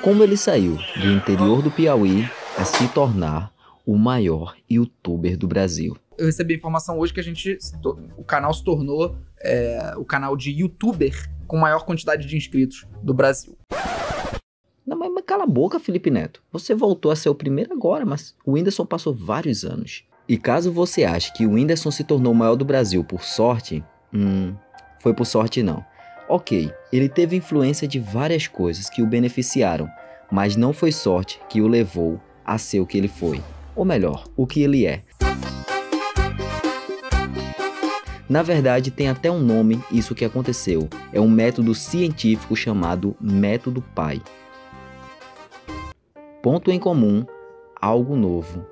Como ele saiu do interior do Piauí a se tornar o maior youtuber do Brasil. Eu recebi informação hoje que o canal se tornou o canal de youtuber com maior quantidade de inscritos do Brasil. Não, mas cala a boca, Felipe Neto. Você voltou a ser o primeiro agora, mas o Whindersson passou vários anos. E caso você ache que o Whindersson se tornou o maior do Brasil por sorte, foi por sorte não. Ok, ele teve influência de várias coisas que o beneficiaram, mas não foi sorte que o levou a ser o que ele foi. Ou melhor, o que ele é. Na verdade, tem até um nome isso que aconteceu. É um método científico chamado Método Pai. Ponto em comum, algo novo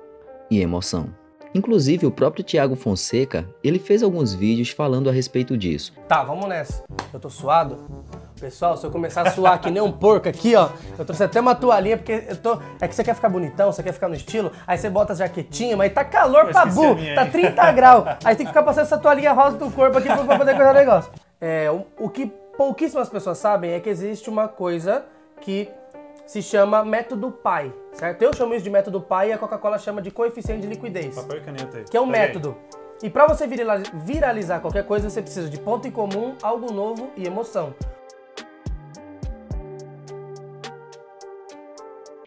e emoção. Inclusive, o próprio Thiago Fonseca, ele fez alguns vídeos falando a respeito disso. Tá, vamos nessa. Eu tô suado. Pessoal, se eu começar a suar que nem um porco aqui, ó, eu trouxe até uma toalhinha, porque eu tô... É que você quer ficar bonitão, você quer ficar no estilo, aí você bota as jaquetinhas, mas tá calor pra burro, tá 30 graus. Aí tem que ficar passando essa toalhinha rosa do corpo aqui pra poder cuidar do negócio. O que pouquíssimas pessoas sabem é que existe uma coisa que se chama Método Pai, certo? Eu chamo isso de Método Pai e a Coca-Cola chama de Coeficiente de Liquidez. Papel e caneta aí. Que é um método. E pra você viralizar qualquer coisa, você precisa de ponto em comum, algo novo e emoção.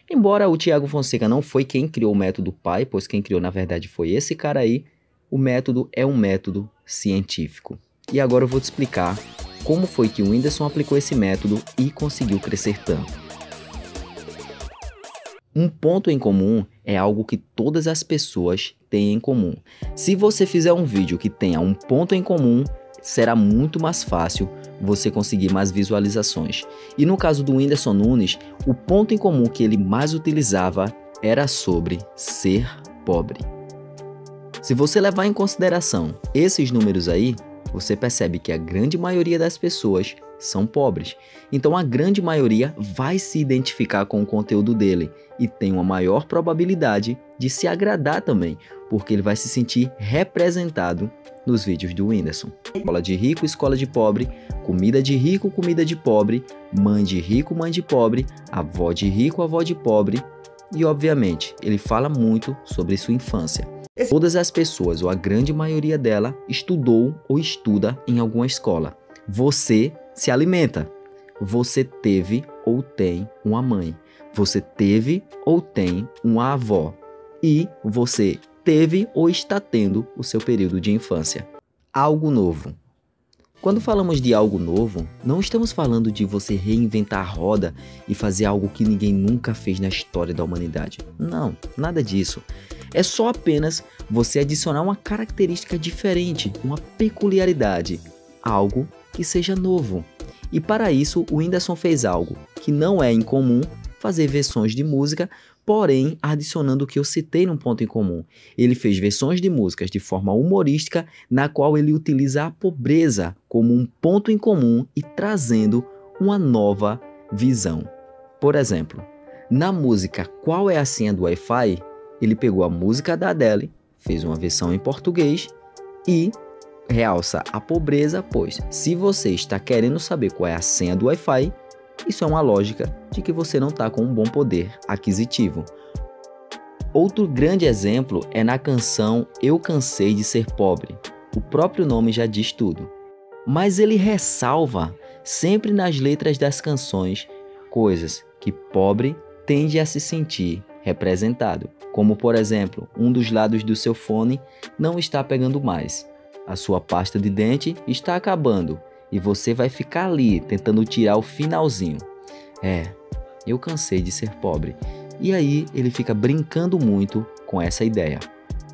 Embora o Thiago Fonseca não foi quem criou o Método Pai, pois quem criou na verdade foi esse cara aí, o método é um método científico. E agora eu vou te explicar como foi que o Whindersson aplicou esse método e conseguiu crescer tanto. Um ponto em comum é algo que todas as pessoas têm em comum. Se você fizer um vídeo que tenha um ponto em comum, será muito mais fácil você conseguir mais visualizações. E no caso do Whindersson Nunes, o ponto em comum que ele mais utilizava era sobre ser pobre. Se você levar em consideração esses números aí, você percebe que a grande maioria das pessoas são pobres, então a grande maioria vai se identificar com o conteúdo dele e tem uma maior probabilidade de se agradar também, porque ele vai se sentir representado nos vídeos do Whindersson. Escola de rico, escola de pobre, comida de rico, comida de pobre, mãe de rico, mãe de pobre, avó de rico, avó de pobre e, obviamente, ele fala muito sobre sua infância. Todas as pessoas, ou a grande maioria dela, estudou ou estuda em alguma escola. Você se alimenta. Você teve ou tem uma mãe. Você teve ou tem uma avó. E você teve ou está tendo o seu período de infância. Algo novo. Quando falamos de algo novo, não estamos falando de você reinventar a roda e fazer algo que ninguém nunca fez na história da humanidade. Não, nada disso. É só apenas você adicionar uma característica diferente, uma peculiaridade, algo que seja novo. E para isso, o Whindersson fez algo que não é incomum, fazer versões de música, porém adicionando o que eu citei num ponto em comum. Ele fez versões de músicas de forma humorística, na qual ele utiliza a pobreza como um ponto em comum e trazendo uma nova visão. Por exemplo, na música Qual é a Senha do Wi-Fi? Ele pegou a música da Adele, fez uma versão em português e realça a pobreza, pois se você está querendo saber qual é a senha do Wi-Fi, isso é uma lógica de que você não está com um bom poder aquisitivo. Outro grande exemplo é na canção Eu Cansei de Ser Pobre. O próprio nome já diz tudo. Mas ele ressalva sempre nas letras das canções coisas que pobre tende a se sentir representado. Como, por exemplo, um dos lados do seu fone não está pegando mais. A sua pasta de dente está acabando e você vai ficar ali tentando tirar o finalzinho. Eu cansei de ser pobre. E aí ele fica brincando muito com essa ideia.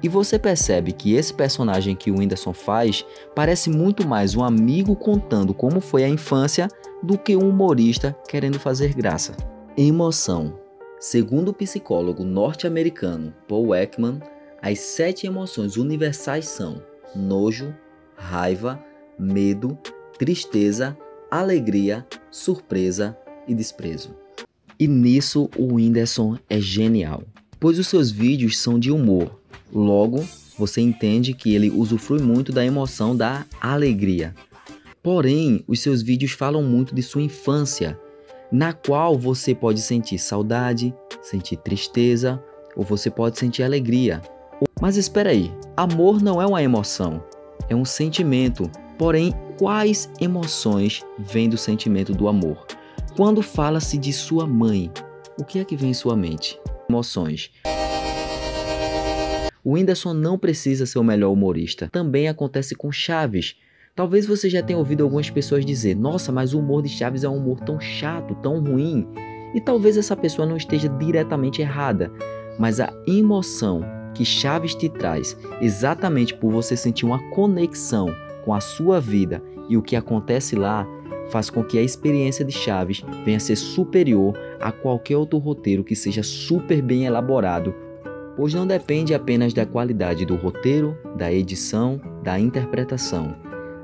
E você percebe que esse personagem que o Whindersson faz parece muito mais um amigo contando como foi a infância do que um humorista querendo fazer graça. Emoção. Segundo o psicólogo norte-americano Paul Ekman, as 7 emoções universais são nojo, raiva, medo, tristeza, alegria, surpresa e desprezo. E nisso o Whindersson é genial, pois os seus vídeos são de humor. Logo, você entende que ele usufrui muito da emoção da alegria. Porém, os seus vídeos falam muito de sua infância. na qual você pode sentir saudade, sentir tristeza, ou você pode sentir alegria. Mas espera aí, amor não é uma emoção, é um sentimento. Porém, quais emoções vêm do sentimento do amor? Quando fala-se de sua mãe, o que é que vem em sua mente? Emoções. O Whindersson não precisa ser o melhor humorista. Também acontece com Chaves. Talvez você já tenha ouvido algumas pessoas dizer: nossa, mas o humor de Chaves é um humor tão chato, tão ruim. E talvez essa pessoa não esteja diretamente errada. Mas a emoção que Chaves te traz, exatamente por você sentir uma conexão com a sua vida e o que acontece lá, faz com que a experiência de Chaves venha a ser superior a qualquer outro roteiro que seja super bem elaborado, pois não depende apenas da qualidade do roteiro, da edição, da interpretação.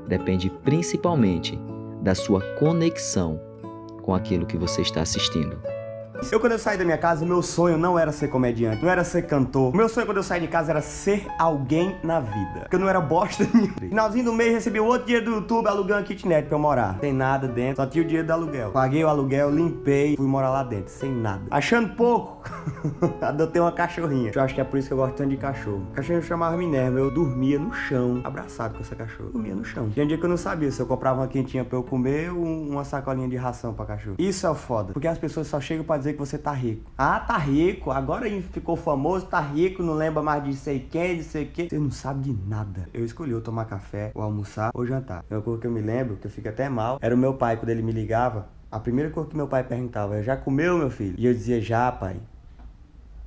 Depende principalmente da sua conexão com aquilo que você está assistindo. Eu, quando eu saí da minha casa, meu sonho não era ser comediante, não era ser cantor. Meu sonho, quando eu saí de casa, era ser alguém na vida. Porque eu não era bosta nenhuma. Finalzinho do mês, recebi outro dinheiro do YouTube, aluguei uma kitnet pra eu morar. Sem nada dentro, só tinha o dinheiro do aluguel. Paguei o aluguel, limpei, fui morar lá dentro, sem nada. Achando pouco, adotei uma cachorrinha. Eu acho que é por isso que eu gosto tanto de cachorro. A cachorrinha chamava Minerva, eu dormia no chão, abraçado com essa cachorra. Dormia no chão. Tinha um dia que eu não sabia se eu comprava uma quentinha pra eu comer ou uma sacolinha de ração pra cachorro. Isso é foda, porque as pessoas só chegam pra dizer que você tá rico. Ah, tá rico, agora ficou famoso, tá rico, não lembra mais de sei quem, de sei quê. Você não sabe de nada. Eu escolhi ou tomar café, ou almoçar, ou jantar. Uma coisa que eu me lembro, que eu fico até mal, era o meu pai, quando ele me ligava, a primeira coisa que meu pai perguntava: já comeu, meu filho? E eu dizia: já, pai.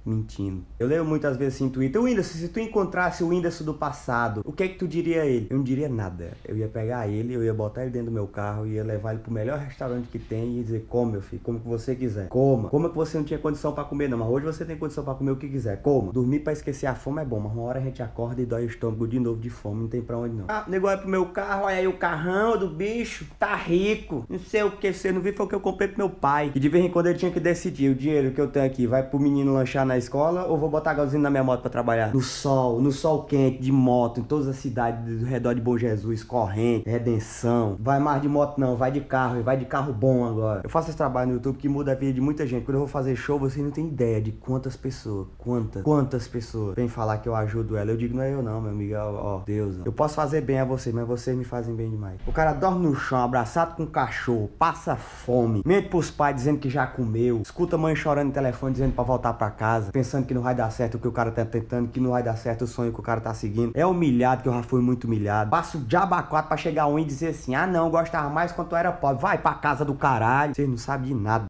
Mentindo. Eu leio muitas vezes assim no Twitter: Whindersson, se tu encontrasse o Whindersson do passado, o que é que tu diria a ele? Eu não diria nada. Eu ia pegar ele, eu ia botar ele dentro do meu carro, ia levar ele pro melhor restaurante que tem e dizer: come, meu filho, como que você quiser. Coma. Como é que você não tinha condição pra comer, não, mas hoje você tem condição pra comer o que quiser. Coma. Dormir pra esquecer a fome é bom, mas uma hora a gente acorda e dói o estômago de novo de fome, não tem pra onde não. Ah, o negócio é pro meu carro, olha aí o carrão do bicho, tá rico. Não sei o que, você não viu, foi o que eu comprei pro meu pai. E de vez em quando ele tinha que decidir: o dinheiro que eu tenho aqui vai pro menino lanchar na escola, ou vou botar a gasolina na minha moto pra trabalhar? No sol quente, de moto, em todas as cidades do redor de Bom Jesus, corrente, redenção. Vai mais de moto não, vai de carro, e vai de carro bom agora. Eu faço esse trabalho no YouTube que muda a vida de muita gente. Quando eu vou fazer show, vocês não tem ideia de quantas pessoas vem falar que eu ajudo ela. Eu digo: não é eu não, meu amigo, ó, Deus, ó. Eu posso fazer bem a vocês, mas vocês me fazem bem demais. O cara dorme no chão, abraçado com um cachorro, passa fome, mente pros pais dizendo que já comeu, escuta a mãe chorando no telefone dizendo pra voltar pra casa, pensando que não vai dar certo o que o cara tá tentando, que não vai dar certo o sonho que o cara tá seguindo. É humilhado, que eu já fui muito humilhado. Passo de abacuado pra chegar um e dizer assim: ah não, gostava mais quando eu era pobre. Vai pra casa do caralho. Vocês não sabem de nada.